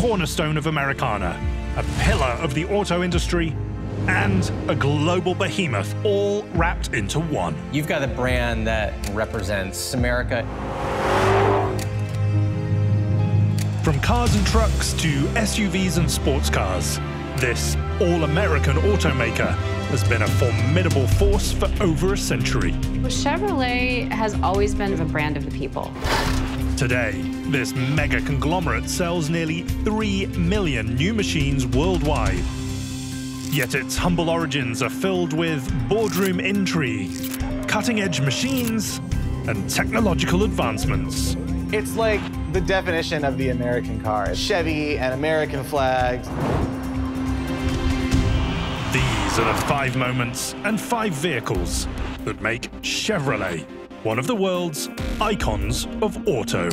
cornerstone of Americana, a pillar of the auto industry, and a global behemoth, all wrapped into one. You've got a brand that represents America. From cars and trucks to SUVs and sports cars, this all-American automaker has been a formidable force for over a century. Chevrolet has always been the brand of the people. Today, this mega conglomerate sells nearly 3 million new machines worldwide. Yet its humble origins are filled with boardroom intrigue, cutting-edge machines, and technological advancements. It's like the definition of the American car. Chevy and American flags. These are the 5 moments and 5 vehicles that make Chevrolet one of the world's icons of auto.